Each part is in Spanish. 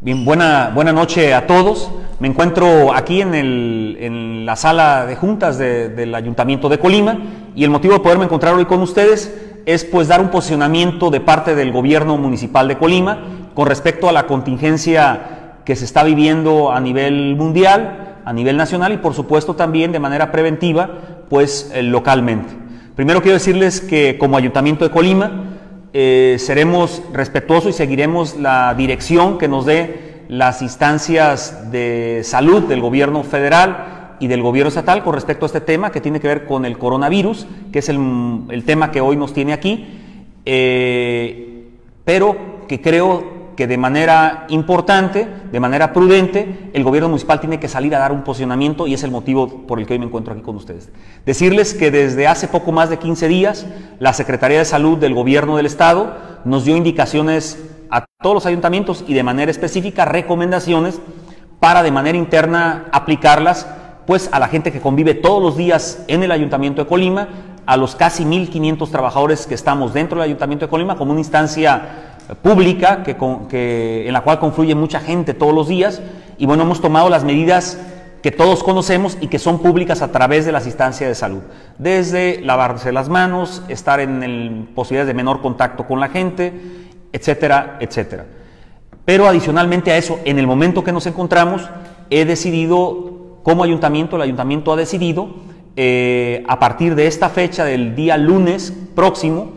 Bien, buena noche a todos. Me encuentro aquí en la sala de juntas del Ayuntamiento de Colima, y el motivo de poderme encontrar hoy con ustedes es pues dar un posicionamiento de parte del gobierno municipal de Colima con respecto a la contingencia que se está viviendo a nivel mundial, a nivel nacional y por supuesto también de manera preventiva pues localmente. Primero quiero decirles que como Ayuntamiento de Colima seremos respetuosos y seguiremos la dirección que nos dé las instancias de salud del gobierno federal y del gobierno estatal con respecto a este tema que tiene que ver con el coronavirus, que es el tema que hoy nos tiene aquí, pero que creo que de manera importante, de manera prudente, el gobierno municipal tiene que salir a dar un posicionamiento, y es el motivo por el que hoy me encuentro aquí con ustedes. Decirles que desde hace poco más de 15 días la Secretaría de Salud del Gobierno del Estado nos dio indicaciones a todos los ayuntamientos y de manera específica recomendaciones para de manera interna aplicarlas pues a la gente que convive todos los días en el Ayuntamiento de Colima, a los casi 1.500 trabajadores que estamos dentro del Ayuntamiento de Colima como una instancia pública en la cual confluye mucha gente todos los días. Y bueno, hemos tomado las medidas que todos conocemos y que son públicas a través de las instancias de salud, desde lavarse las manos, estar en posibilidades de menor contacto con la gente, etcétera, etcétera. Pero adicionalmente a eso, en el momento que nos encontramos, he decidido, como ayuntamiento, el ayuntamiento ha decidido, a partir de esta fecha del día lunes próximo,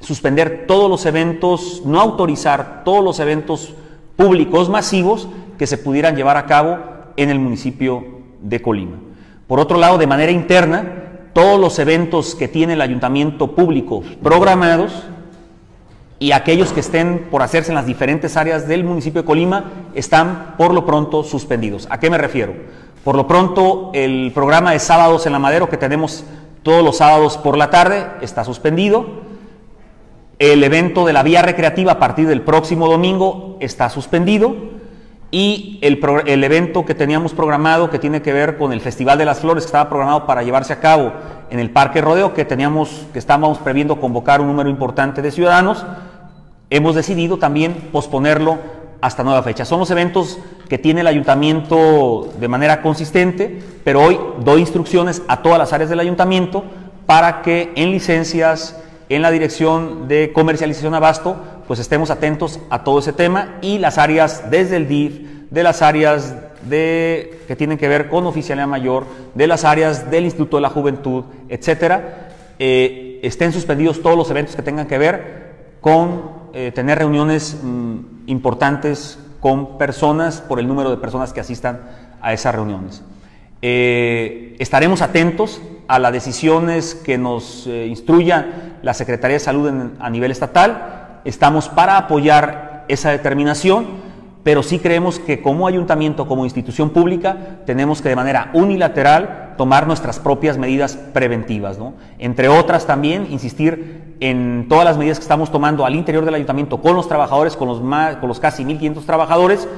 suspender todos los eventos, no autorizar todos los eventos públicos masivos que se pudieran llevar a cabo en el municipio de Colima. Por otro lado, de manera interna, todos los eventos que tiene el ayuntamiento público programados y aquellos que estén por hacerse en las diferentes áreas del municipio de Colima están por lo pronto suspendidos. ¿A qué me refiero? Por lo pronto, el programa de sábados en la Madero, que tenemos todos los sábados por la tarde, está suspendido. El evento de la vía recreativa a partir del próximo domingo está suspendido, y el evento que teníamos programado, que tiene que ver con el Festival de las Flores, que estaba programado para llevarse a cabo en el Parque Rodeo, que estábamos previendo convocar un número importante de ciudadanos, hemos decidido también posponerlo hasta nueva fecha. Son los eventos que tiene el ayuntamiento de manera consistente, pero hoy doy instrucciones a todas las áreas del ayuntamiento para que en licencias, en la Dirección de Comercialización Abasto, pues estemos atentos a todo ese tema, y las áreas desde el DIF, de las áreas que tienen que ver con Oficialía Mayor, de las áreas del Instituto de la Juventud, etcétera, estén suspendidos todos los eventos que tengan que ver con tener reuniones importantes con personas, por el número de personas que asistan a esas reuniones. Estaremos atentos a las decisiones que nos instruya la Secretaría de Salud a nivel estatal. Estamos para apoyar esa determinación, pero sí creemos que como ayuntamiento, como institución pública, tenemos que de manera unilateral tomar nuestras propias medidas preventivas, ¿no? Entre otras también, insistir en todas las medidas que estamos tomando al interior del ayuntamiento con los trabajadores, con los casi 1.500 trabajadores,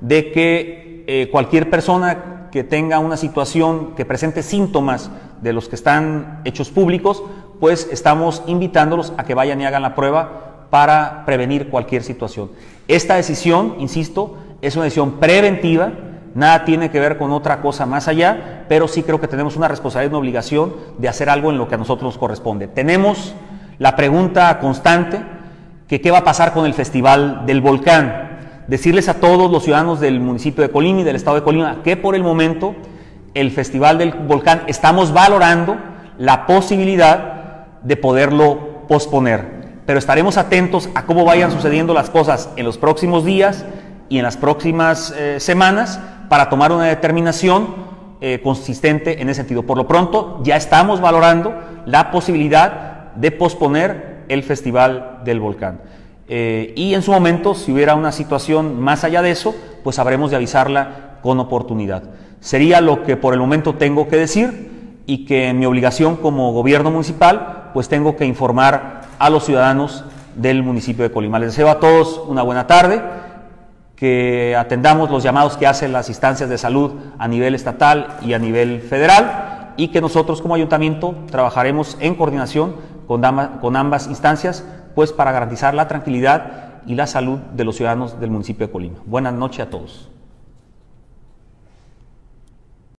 de que cualquier persona que tenga una situación, que presente síntomas de los que están hechos públicos, pues estamos invitándolos a que vayan y hagan la prueba para prevenir cualquier situación. Esta decisión, insisto, es una decisión preventiva, nada tiene que ver con otra cosa más allá, pero sí creo que tenemos una responsabilidad y una obligación de hacer algo en lo que a nosotros nos corresponde. Tenemos la pregunta constante que qué va a pasar con el Festival del Volcán. Decirles a todos los ciudadanos del municipio de Colima y del estado de Colima que por el momento el Festival del Volcán estamos valorando la posibilidad de poderlo posponer, pero estaremos atentos a cómo vayan sucediendo las cosas en los próximos días y en las próximas semanas para tomar una determinación consistente en ese sentido. Por lo pronto ya estamos valorando la posibilidad de posponer el Festival del Volcán. Y en su momento, si hubiera una situación más allá de eso, pues habremos de avisarla con oportunidad. Sería lo que por el momento tengo que decir, y que mi obligación como gobierno municipal, pues tengo que informar a los ciudadanos del municipio de Colima. Les deseo a todos una buena tarde, que atendamos los llamados que hacen las instancias de salud a nivel estatal y a nivel federal, y que nosotros como ayuntamiento trabajaremos en coordinación con ambas instancias, pues para garantizar la tranquilidad y la salud de los ciudadanos del municipio de Colima. Buenas noches a todos.